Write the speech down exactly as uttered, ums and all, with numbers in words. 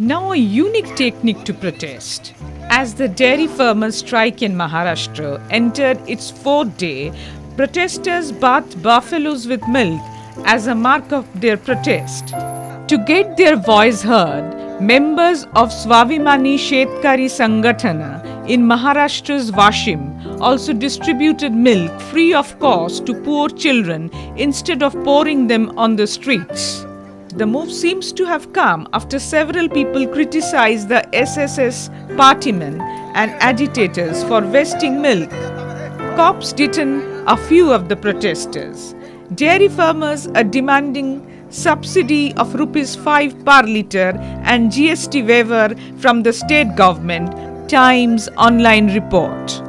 Now a unique technique to protest. As the dairy farmers' strike in Maharashtra entered its fourth day, protesters bathed buffaloes with milk as a mark of their protest. To get their voice heard, members of Swavimani Shetkari Sangatana in Maharashtra's Vashim also distributed milk free of cost to poor children instead of pouring them on the streets. The move seems to have come after several people criticized the S S S partymen and agitators for wasting milk. Cops detained a few of the protesters. Dairy farmers are demanding subsidy of rupees five per litre and G S T waiver from the state government, Times Online report.